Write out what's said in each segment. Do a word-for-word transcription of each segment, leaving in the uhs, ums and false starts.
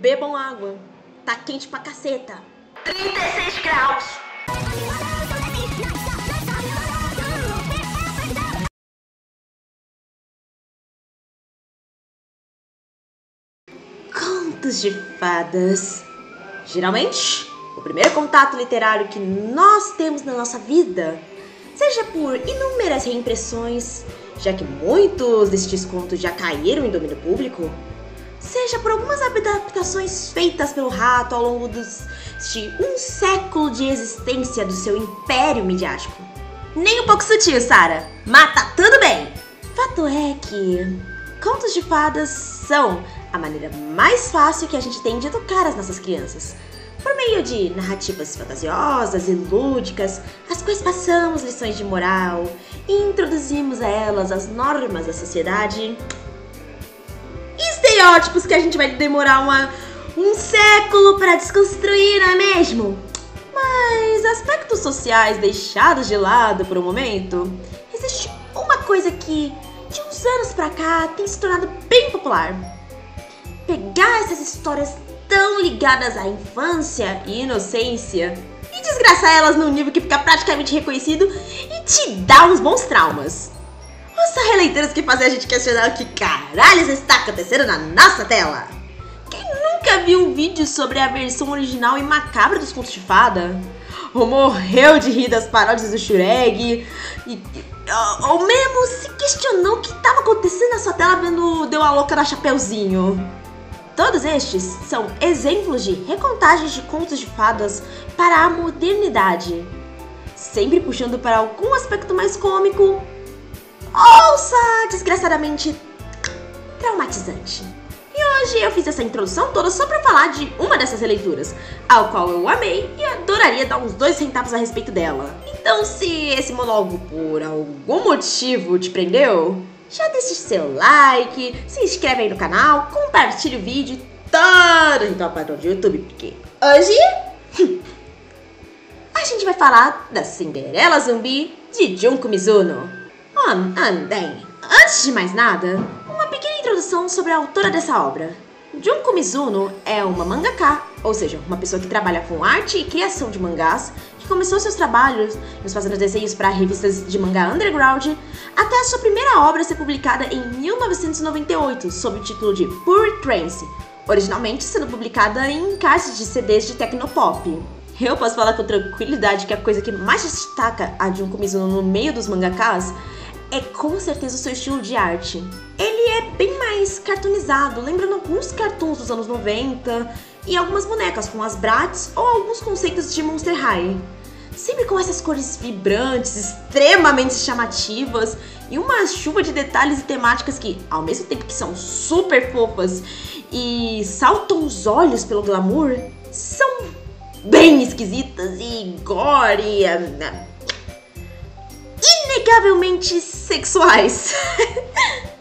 Bebam água. Tá quente pra caceta. trinta e seis graus. Contos de fadas. Geralmente, o primeiro contato literário que nós temos na nossa vida, seja por inúmeras reimpressões, já que muitos destes contos já caíram em domínio público, seja por algumas adaptações feitas pelo rato ao longo dos, de um século de existência do seu império midiático. Nem um pouco sutil, Sarah, mas tá tudo bem! Fato é que contos de fadas são a maneira mais fácil que a gente tem de educar as nossas crianças. Por meio de narrativas fantasiosas e lúdicas, as quais passamos lições de moral e introduzimos a elas as normas da sociedade. Estereótipos que a gente vai demorar uma, um século para desconstruir, não é mesmo? Mas aspectos sociais deixados de lado por um momento, existe uma coisa que de uns anos pra cá tem se tornado bem popular. Pegar essas histórias tão ligadas à infância e inocência e desgraçar elas num nível que fica praticamente reconhecido e te dá uns bons traumas. Ou são releituras que fazem a gente questionar o que caralho está acontecendo na nossa tela. Quem nunca viu um vídeo sobre a versão original e macabra dos contos de fada? Ou morreu de rir das paródias do Shrek? E, e, ou mesmo se questionou o que estava acontecendo na sua tela vendo Deu a Louca da Chapeuzinho? Todos estes são exemplos de recontagens de contos de fadas para a modernidade, sempre puxando para algum aspecto mais cômico, ou desgraçadamente traumatizante. E hoje eu fiz essa introdução toda só para falar de uma dessas releituras, ao qual eu amei e adoraria dar uns dois centavos a respeito dela. Então se esse monólogo por algum motivo te prendeu, já deixe seu like, se inscreve aí no canal, compartilhe o vídeo e todo o ritual padrão do YouTube, porque hoje a gente vai falar da Cinderela Zumbi de Junko Mizuno. Oh, bem, antes de mais nada, uma pequena introdução sobre a autora dessa obra. Junko Mizuno é uma mangaka, ou seja, uma pessoa que trabalha com arte e criação de mangás, que começou seus trabalhos nos fazendo desenhos para revistas de mangá underground, até a sua primeira obra ser publicada em mil novecentos e noventa e oito, sob o título de Pure Trance, originalmente sendo publicada em caixas de C Ds de tecnopop. Eu posso falar com tranquilidade que a coisa que mais destaca a Junko Mizuno no meio dos mangakas é com certeza o seu estilo de arte. Ele é bem mais cartoonizado, lembrando alguns cartoons dos anos noventa e algumas bonecas como as Bratz ou alguns conceitos de Monster High. Sempre com essas cores vibrantes, extremamente chamativas e uma chuva de detalhes e temáticas que, ao mesmo tempo que são super fofas e saltam os olhos pelo glamour, são bem esquisitas e gore, inegavelmente sexuais.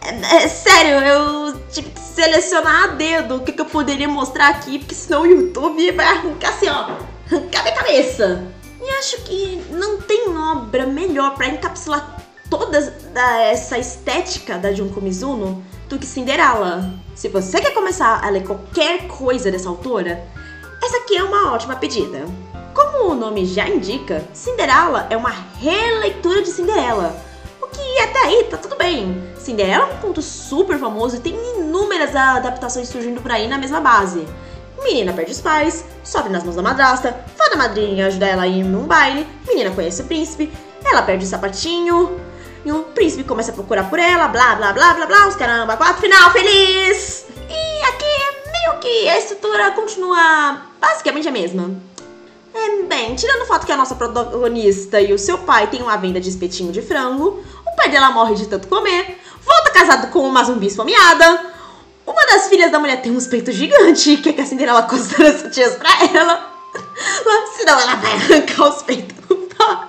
É, é sério, eu tive que selecionar a dedo o que, que eu poderia mostrar aqui, porque senão o YouTube vai arrancar assim, ó, arrancar minha cabeça. E acho que não tem obra melhor pra encapsular toda essa estética da Junko Mizuno do que Cinderela. Se você quer começar a ler qualquer coisa dessa autora, essa aqui é uma ótima pedida. Como o nome já indica, Cinderela é uma releitura de Cinderela, o que até aí tá tudo bem. Cinderela é um conto super famoso e tem inúmeras adaptações surgindo por aí na mesma base. Menina perde os pais, sobe nas mãos da madrasta, fada madrinha ajuda ela a ir num baile, menina conhece o príncipe, ela perde o sapatinho, e o príncipe começa a procurar por ela, blá blá blá blá blá, os caramba, quatro, final feliz! E aqui meio que a estrutura continua basicamente a mesma. É, bem, tirando o fato que a nossa protagonista e o seu pai têm uma venda de espetinho de frango, o pai dela morre de tanto comer, volta casado com uma zumbi esfomeada, uma das filhas da mulher tem uns peitos gigantes, que é que a Cinderela costura as sutiãs pra ela, senão ela vai arrancar os peitos com pó.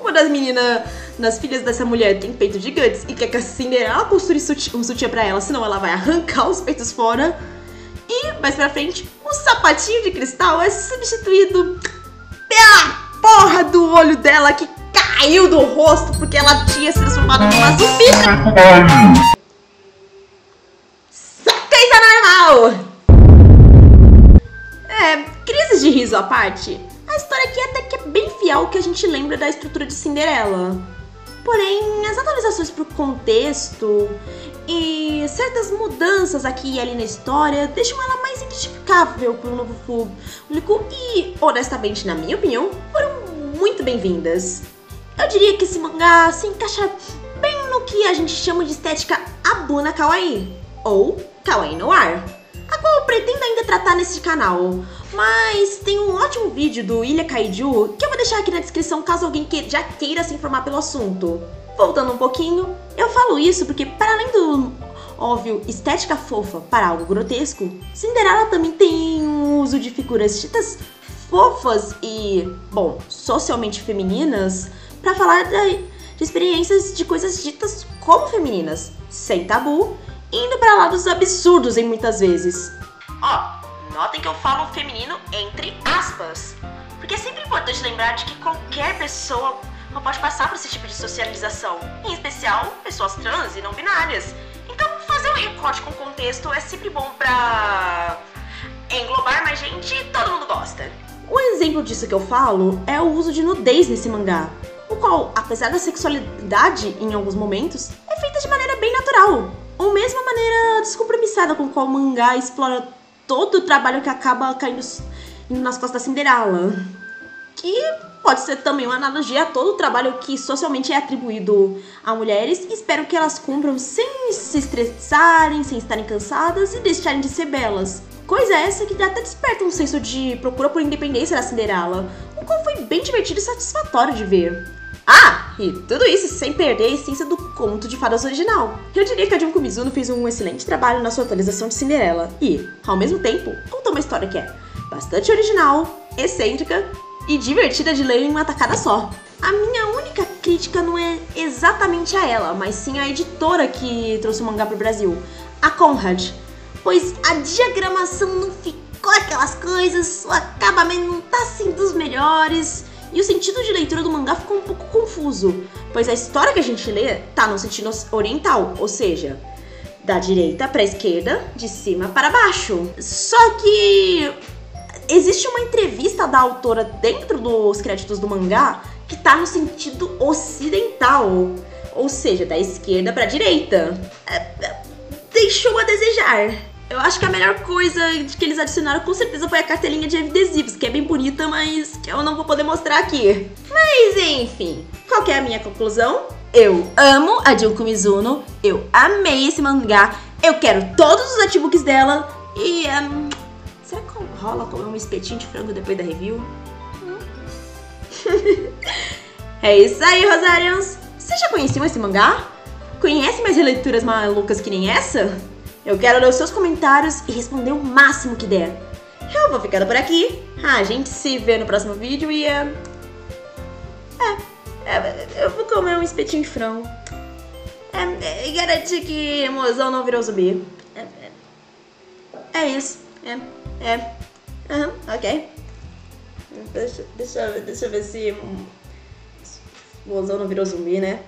Uma das meninas, das filhas dessa mulher, tem peitos gigantes e quer que a Cinderela construa um sutiã pra ela, senão ela vai arrancar os peitos fora. E mais pra frente, o sapatinho de cristal é substituído pela porra do olho dela que caiu do rosto porque ela tinha se transformado numa zumbi. Saca isso anormal! É, crises de riso à parte, a história aqui até que é bem fiel ao que a gente lembra da estrutura de Cinderela. Porém, as atualizações pro contexto e certas mudanças aqui e ali na história deixam ela mais identificável por um novo público e, honestamente, na minha opinião, foram muito bem-vindas. Eu diria que esse mangá se encaixa bem no que a gente chama de estética Abuna Kawaii, ou Kawaii no ar, a qual eu pretendo ainda tratar nesse canal, mas tem um ótimo vídeo do Ilha Kaiju que eu vou deixar aqui na descrição caso alguém que já queira se informar pelo assunto. Voltando um pouquinho, eu falo isso porque, para além do óbvio estética fofa para algo grotesco, Cinderela também tem um uso de figuras ditas fofas e, bom, socialmente femininas, para falar de experiências de coisas ditas como femininas, sem tabu, indo para lados absurdos em muitas vezes. Ó, oh, notem que eu falo feminino entre aspas, porque é sempre importante lembrar de que qualquer pessoa não pode passar por esse tipo de socialização, em especial pessoas trans e não binárias. Então fazer um recorte com contexto é sempre bom pra englobar mais gente e todo mundo gosta. Um exemplo disso que eu falo é o uso de nudez nesse mangá, o qual, apesar da sexualidade em alguns momentos, é feita de maneira bem natural, ou mesmo a maneira descompromissada com qual o mangá explora todo o trabalho que acaba caindo nas costas da Cinderela, que pode ser também uma analogia a todo o trabalho que socialmente é atribuído a mulheres, e espero que elas cumpram sem se estressarem, sem estarem cansadas e deixarem de ser belas. Coisa essa que até desperta um senso de procura por independência da Cinderela, o qual foi bem divertido e satisfatório de ver. Ah, e tudo isso sem perder a essência do conto de fadas original. Eu diria que a Junko Mizuno fez um excelente trabalho na sua atualização de Cinderela e, ao mesmo tempo, contou uma história que é bastante original, excêntrica e divertida de ler em uma tacada só. A minha única crítica não é exatamente a ela, mas sim a editora que trouxe o mangá para o Brasil, a Conrad, pois a diagramação não ficou aquelas coisas, o acabamento não tá assim dos melhores, e o sentido de leitura do mangá ficou um pouco confuso, pois a história que a gente lê tá no sentido oriental, ou seja, da direita pra esquerda, de cima para baixo. Só que existe uma entrevista da autora dentro dos créditos do mangá que tá no sentido ocidental, ou seja, da esquerda pra direita. Deixou a desejar. Eu acho que a melhor coisa que eles adicionaram com certeza foi a cartelinha de adesivos, que é bem bonita, mas que eu não vou poder mostrar aqui. Mas enfim, qual que é a minha conclusão? Eu amo a Junko Mizuno, eu amei esse mangá, eu quero todos os artbooks dela e... Um, será que rola comer um espetinho de frango depois da review? Hum? É isso aí, Rosarians! Vocês já conheciam esse mangá? Conhece mais releituras malucas que nem essa? Eu quero ler os seus comentários e responder o máximo que der. Eu vou ficando por aqui. A gente se vê no próximo vídeo e... É, é, é eu vou comer um espetinho de frango. É, é, garantir que mozão não virou zumbi. É, é, é isso. É, é. Uhum, ok. Deixa, deixa, deixa eu ver se mozão não virou zumbi, né?